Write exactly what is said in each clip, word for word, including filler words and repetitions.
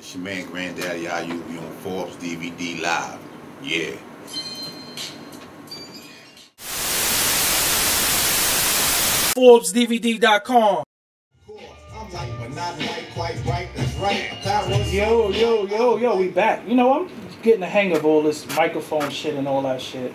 It's your man, Grand Daddy I U We on Forbez D V D Live. Yeah. Forbez D V D dot com. I'm like, but not like quite right. That's right. That was yo, yo, yo, yo. We back. You know, I'm getting the hang of all this microphone shit and all that shit.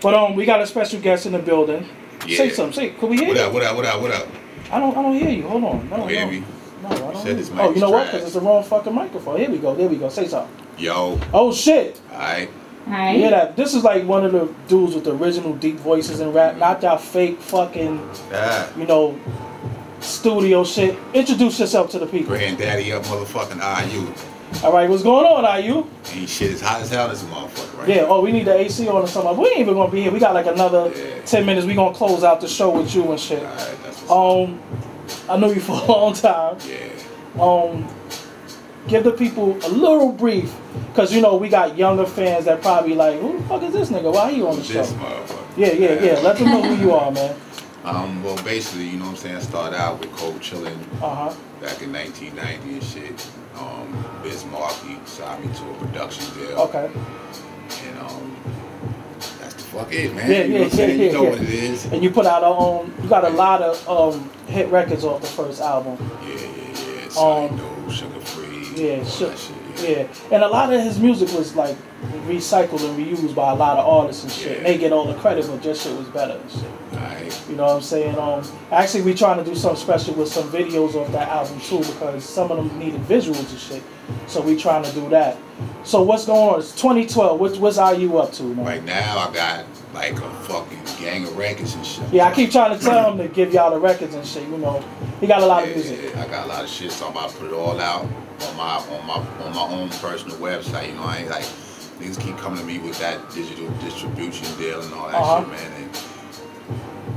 But um, we got a special guest in the building. Yeah. Say something. Say, could we hear what you? Up? What up? What up? What up? I don't. I don't hear you. Hold on. I don't hear me. No, I don't. Said this mic oh, you know trash. What? Because it's the wrong fucking microphone. Here we go. There we go. Say something. Yo. Oh shit. All right. All right. You hear that? This is like one of the dudes with the original deep voices and rap, not that fake fucking, ah. you know, studio shit. Introduce yourself to the people. Granddaddy up, motherfucking I U All right, what's going on, I U? Ain't shit, it's hot as hell, this motherfucker, right? Yeah. Now. Oh, we need the A C on or something. We ain't even gonna be here. We got like another yeah. ten minutes. We gonna close out the show with you and shit. All right, that's what's um, I knew you for a long time. Yeah. Um, give the people a little brief, cause you know we got younger fans that probably like, who the fuck is this nigga? Why he on the show? This motherfucker. Yeah, yeah, yeah. Let them know who you are, man. Um, well, basically, you know what I'm saying, I started out with Cold Chillin' uh-huh. back in nineteen ninety and shit. Um, Biz Markie signed me to a production deal. Okay. And um, that's the fuck it, man. Yeah, you know yeah, what I'm yeah, yeah, You know yeah. what it is. And you put out a, um, you got a lot of um, hit records off the first album. Yeah, yeah, yeah. Sonic um, Sugar Free. Yeah, sugar. Yeah, and a lot of his music was like recycled and reused by a lot of artists and shit. Yeah. And they get all the credit, but just shit was better and shit. Right. You know what I'm saying? Um, actually, we trying to do something special with some videos off that album too, because some of them needed visuals and shit. So we trying to do that. So what's going on? It's twenty twelve. What, what's I U up to, man? Right now, I got like a fucking gang of records and shit. Yeah, I keep trying to tell him to give y'all the records and shit. You know, he got a lot yeah, of music. Yeah, I got a lot of shit, so I'm about to put it all out. On my on my on my own personal website, you know, I ain't like niggas keep coming to me with that digital distribution deal and all that uh-huh. shit, man.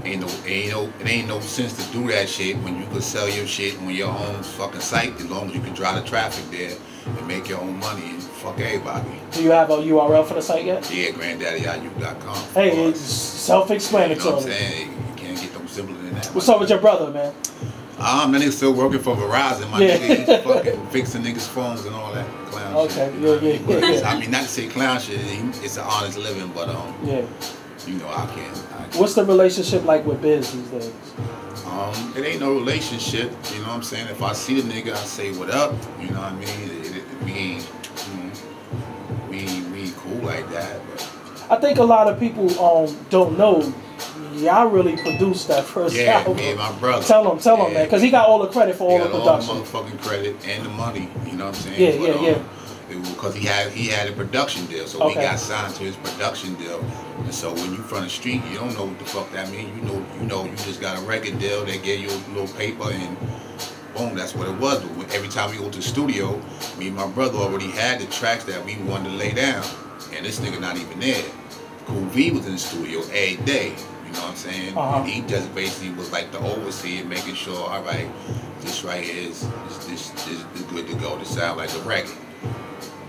And ain't no ain't no it ain't no sense to do that shit when you could sell your shit on your own fucking site as long as you can drive the traffic there and make your own money and fuck everybody. Do you have a U R L for the site yet? Yeah, granddaddy I U dot com. Hey, it's self-explanatory. You know what I'm saying? You can't get no simpler than that. What's up with your brother, man? Um, that nigga's still working for Verizon, my yeah. nigga. He's fucking fixing niggas' phones and all that clown okay. shit. Okay, yeah, yeah, yeah. I mean, not to say clown shit, it's an honest living, but, um, yeah. you know, I can't. I can't. What's the relationship like with Biz these days? Um, it ain't no relationship, you know what I'm saying? If I see the nigga, I say, what up? You know what I mean? It, it, it, we ain't, we ain't, we ain't cool like that. But. I think a lot of people, um, don't know. Y'all really produced that first yeah, album. Yeah, my brother. Tell him, tell yeah. him, man, because he got all the credit for all the production. He got all the motherfucking credit and the money, you know what I'm saying? Yeah, but, yeah, um, yeah. Because he had he had a production deal, so okay. he got signed to his production deal. And so when you from the street, you don't know what the fuck that means. You know, you know, you just got a record deal. They gave you a little paper and boom, that's what it was. But every time we go to the studio, me and my brother already had the tracks that we wanted to lay down. And this nigga not even there. Kool V was in the studio every day. You know what I'm saying? Uh-huh. He just basically was like the overseer, making sure, all right, this right here is this, this, this is good to go. This sound like a record.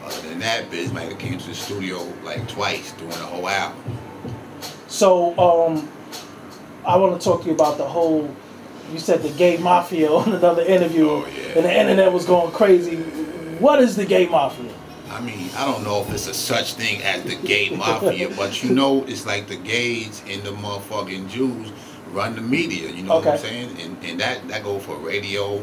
Other than that, Biz Markie came to the studio like twice during the whole album. So, um, I want to talk to you about the whole. You said the gay mafia on another interview, oh, yeah. and the internet was going crazy. What is the gay mafia? I mean, I don't know if it's a such thing as the gay mafia, but you know, it's like the gays and the motherfucking Jews run the media. You know okay. what I'm saying? And, and that that go for radio,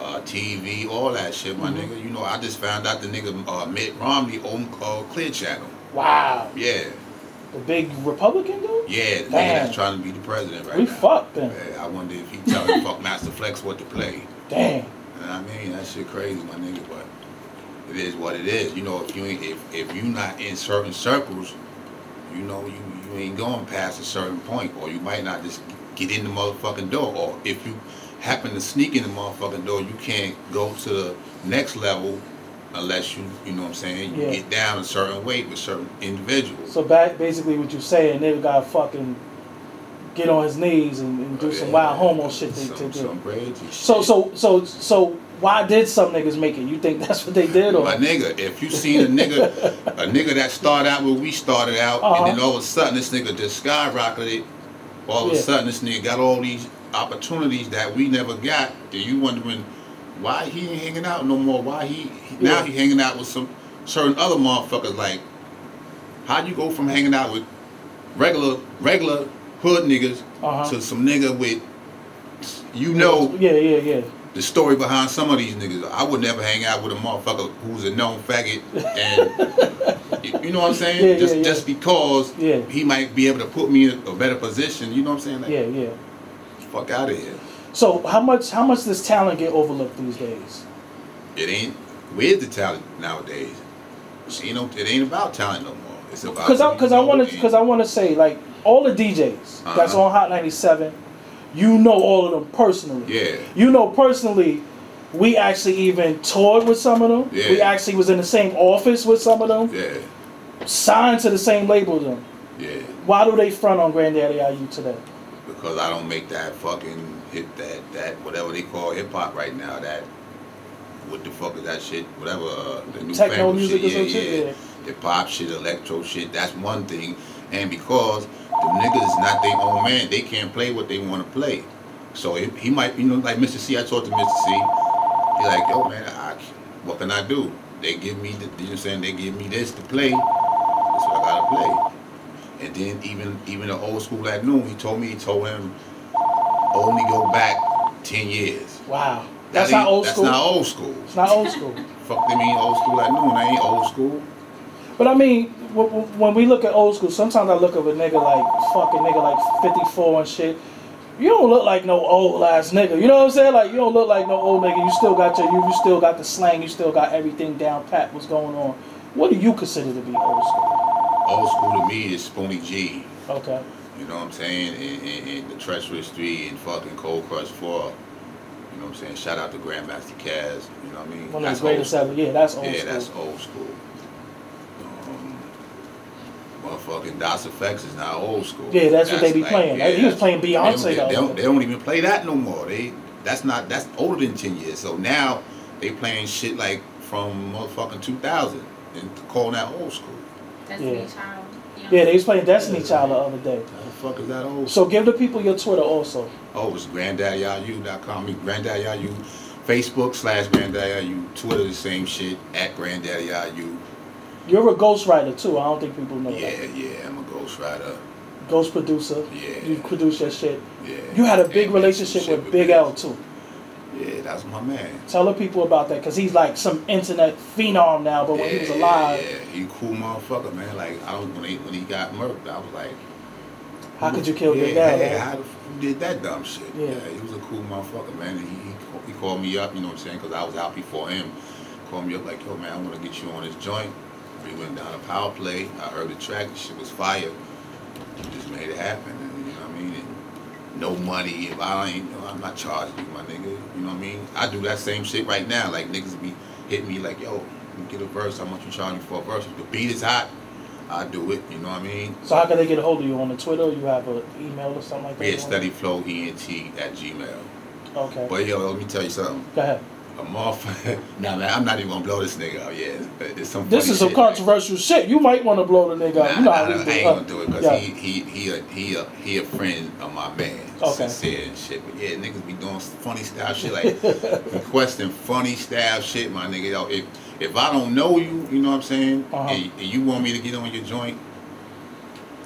uh, T V, all that shit, my mm-hmm. nigga. You know, I just found out the nigga uh, Mitt Romney on uh, Clear Channel. Wow. Yeah. The big Republican dude? Yeah, the nigga that's trying to be the president right we now. We fucked him. Yeah, I wonder if he tell him fuck Master Flex what to play. Damn. You know what I mean? That shit crazy, my nigga, but. It is what it is, you know. If you ain't, if if you not in certain circles, you know you, you ain't going past a certain point, or you might not just get in the motherfucking door. Or if you happen to sneak in the motherfucking door, you can't go to the next level unless you, you know what I'm saying, you yeah. get down a certain way with certain individuals. So back basically what you're saying, they gotta fucking get on his knees and, and do oh, yeah, some wild yeah, homo yeah. shit to, some, to do. Some crazy so so so so. Why did some niggas make it? You think that's what they did? Or? My nigga, if you seen a nigga, a nigga that started out where we started out, uh-huh. and then all of a sudden this nigga just skyrocketed, all of yeah. a sudden this nigga got all these opportunities that we never got, then you wondering why he ain't hanging out no more? Why he, he yeah. now he hanging out with some certain other motherfuckers? Like, how you go from hanging out with regular regular hood niggas uh-huh. to some nigga with, you know, yeah, yeah, yeah. the story behind some of these niggas. I would never hang out with a motherfucker who's a known faggot, and you know what I'm saying? Yeah, just yeah, yeah. just because yeah. he might be able to put me in a better position. You know what I'm saying? Like, yeah, yeah. Fuck out of here. So how much how much does talent get overlooked these days? It ain't where's the talent nowadays. It ain't, it ain't about talent no more. It's about because I because I want to because I want to say like all the D Js uh-huh. that's on Hot ninety-seven, you know all of them personally. Yeah. You know personally, we actually even toured with some of them. Yeah. We actually was in the same office with some of them. Yeah. Signed to the same label with them. Yeah. Why do they front on Grand Daddy I U today? Because I don't make that fucking hit that that whatever they call hip hop right now, that what the fuck is that shit, whatever uh, the new techno music shit, yeah, shit, yeah, yeah, the pop shit, electro shit. That's one thing, and because the niggas not their own man, they can't play what they want to play. So it, he might, you know, like Mister C. I talked to Mister C. He's like, yo man, I, what can I do? They give me, the, you know, what I'm saying they give me this to play. That's what I gotta play. And then even even the old school at noon, he told me he told him only go back ten years. Wow, that's not old school. That's not old school. It's not old school. Fuck, they mean old school at noon. I ain't old school. But I mean, when we look at old school, sometimes I look at a nigga like fucking nigga like fifty-four and shit. You don't look like no old ass nigga. You know what I'm saying? Like you don't look like no old nigga. You still got your you, you still got the slang. You still got everything down pat. What's going on? What do you consider to be old school? Old school to me is Spoonie G. Okay. You know what I'm saying? And, and, and the Treacherous three and fucking Cold Crush four. You know what I'm saying? Shout out to Grandmaster Caz. You know what I mean? One of the greatest ever. Yeah, that's old yeah, school. Yeah, that's old school. Um, motherfucking Das E F X is not old school. Yeah, that's, that's what they be like, playing. Yeah, like, he was playing Beyonce. They, they, they, don't, they don't even play that no more. They that's not that's older than ten years. So now they playing shit like from motherfucking two thousand and calling that old school. Destiny yeah. Child. You know? Yeah, they was playing Destiny Child the other day. How the fuck is that old? So give the people your Twitter also. Oh, it's Grand Daddy I U dot com. Grand Daddy I U. Facebook slash Grand Daddy I U. Twitter the same shit, at Grand Daddy I U. You're a ghostwriter too. I don't think people know yeah, that. Yeah, yeah, I'm a ghostwriter. Ghost producer. Yeah. You produce your shit. Yeah. You had a big and relationship with, with Big Biz. L too. Yeah, that's my man. Tell the people about that, because he's like some internet phenom now, but when yeah, he was alive... Yeah, he cool motherfucker, man. Like, I was, when he, when he got murked, I was like... How could you kill yeah, your dad, yeah, man? How the f you did that dumb shit? Yeah. yeah, he was a cool motherfucker, man. And he, he called me up, you know what I'm saying, because I was out before him. He called me up like, yo, man, I want to get you on this joint. We went down to Power Play. I heard the track. The shit was fire. We just made it happen, and, you know what I mean? And, no money, if I ain't, I'm not charging you, my nigga. You know what I mean? I do that same shit right now. Like, niggas be hitting me like, yo, you get a verse, how much you charging for a verse? If the beat is hot, I do it. You know what I mean? So how can they get a hold of you? On the Twitter, or you have an email or something like that? Yeah, studyflowent at gmail. Okay. But yo, let me tell you something. Go ahead. A motherfucker. Nah, man, I'm not even gonna blow this nigga out. Yeah, it's some. This is some controversial like, shit. You might want to blow the nigga nah, out. You know nah, nah, I ain't gonna do it because yeah. he he he a, he a, he a friend of my man. Okay. Sincere and shit. But yeah, niggas be doing funny style shit like requesting funny style shit, my nigga. Yo, if if I don't know you, you know what I'm saying, uh-huh. and, and you want me to get on your joint,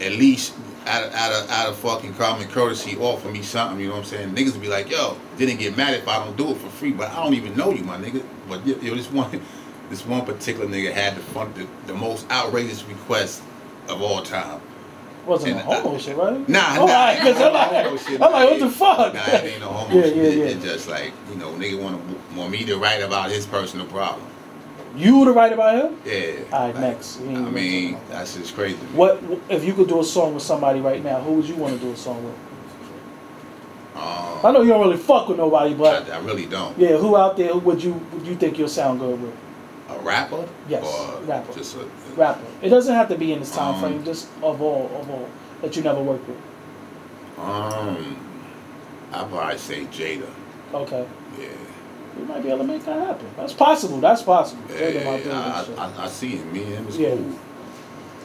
at least out of out of out of fucking common courtesy offer me something, you know what I'm saying? Niggas be like, yo, didn't get mad if I don't do it for free, but I don't even know you, my nigga. But yo, this one this one particular nigga had the fun, the, the most outrageous request of all time. Wasn't a homo I, shit, right? Nah, oh, nah. Right, I'm, no like, shit, I'm like, what the fuck? Nah, it ain't no homo yeah, shit. Yeah, it, yeah. It just like, you know, nigga want want me to write about his personal problem. You to write about him? Yeah. All right, like, next. I mean, that's just crazy. Man. What if you could do a song with somebody right now? Who would you want to do a song with? Um, I know you don't really fuck with nobody, but I, I really don't. Yeah, who out there would you would you think you'll sound good with? A rapper? Yes. Or rapper. Just a, a rapper. It doesn't have to be in this time um, frame. Just of all of all that you never worked with. Um, I'd probably say Jada. Okay. Yeah. We might be able to make that happen. That's possible. That's possible. Yeah, yeah, yeah. I, I, I see him. Me and him is yeah. cool. Me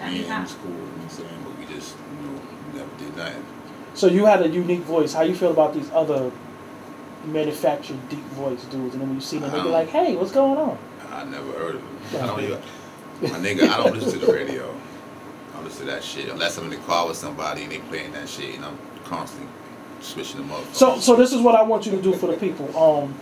and him is cool. You know what I'm saying? But we just, you know, never did nothing. So you had a unique voice. How you feel about these other manufactured deep voice dudes, and then when you see them, they be like, "Hey, what's going on?" I never heard of them. I don't even. My nigga, I don't listen to the radio. I don't listen to that shit unless I'm in the car with somebody and they playing that shit, and I'm constantly switching them up. So, so this is what I want you to do for the people, um,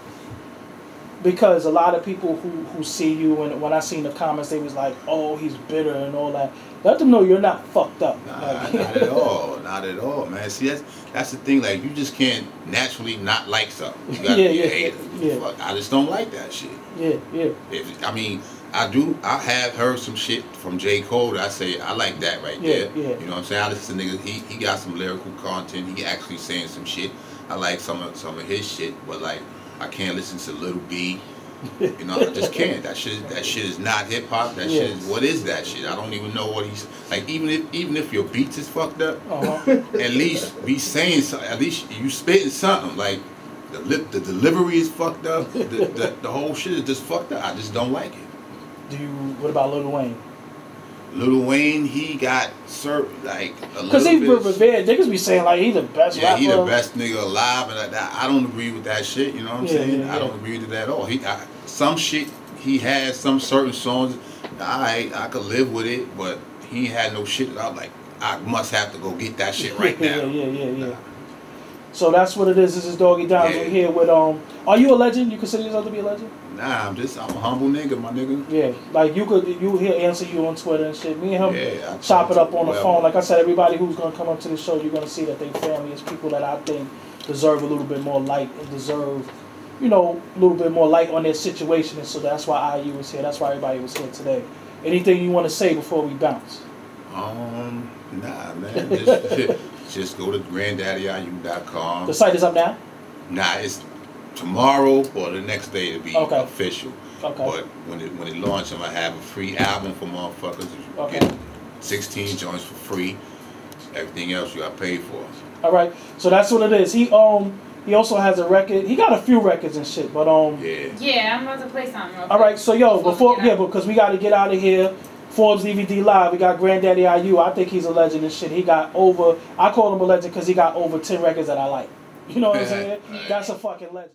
because a lot of people who who see you, and when I seen the comments, they was like, "Oh, he's bitter and all that." Let them know you're not fucked up. Nah, like, not at all. Not at all, man. See, that's that's the thing. Like, you just can't naturally not like something. You gotta yeah, be a yeah, hater. Yeah. Fuck, I just don't like that shit. Yeah, yeah. If, I mean, I do. I have heard some shit from J. Cole that I say I like that right yeah, there. Yeah. You know what I'm saying? I listen to niggas. He he got some lyrical content. He actually saying some shit. I like some of some of his shit, but like I can't listen to Lil B. You know, I just can't. That shit, that shit is not hip hop. That yes. shit is, what is that shit? I don't even know what he's like. Even if even if your beats is fucked up, uh-huh. at least be saying something. At least you spitting something. Like the lip, the delivery is fucked up. The, the the whole shit is just fucked up. I just don't like it. Do you? What about Lil Wayne? Lil Wayne, he got served like a little bit. Cause he revered. Niggas be saying like he the best. Yeah, rapper. He the best nigga alive, and I, I don't agree with that shit. You know what I'm yeah, saying? Yeah, I don't yeah. agree with that at all. He I, some shit he had, some certain songs. I I could live with it, but he had no shit that I was like. I must have to go get that shit right now. yeah, yeah, yeah, yeah. Nah. So that's what it is. This is Doggy Dimes yeah. right here with um. Are you a legend? You consider yourself to be a legend? Nah, I'm just, I'm a humble nigga, my nigga. Yeah, like you could, you he'll answer you on Twitter and shit. Me and him yeah, chop it up on well, the phone. Like I said, everybody who's going to come up to the show, you're going to see that they family is people that I think deserve a little bit more light and deserve, you know, a little bit more light on their situation. And so that's why I U was here. That's why everybody was here today. Anything you want to say before we bounce? Um, nah, man. Just, just go to grand daddy I U dot com. The site is up now? Nah, it's... tomorrow or the next day to be okay. official. Okay. But when it when it launches, I'm gonna have a free album for motherfuckers. You okay. get sixteen joints for free. Everything else you got paid for. All right. So that's what it is. He um he also has a record. He got a few records and shit. But um yeah. Yeah, I'm about to play something. Real quick. All right. So yo, before yeah, because we got to get out of here. Forbez D V D live. We got Grand Daddy I U. I think he's a legend and shit. He got over. I call him a legend because he got over ten records that I like. You know what I'm saying? That's a fucking legend.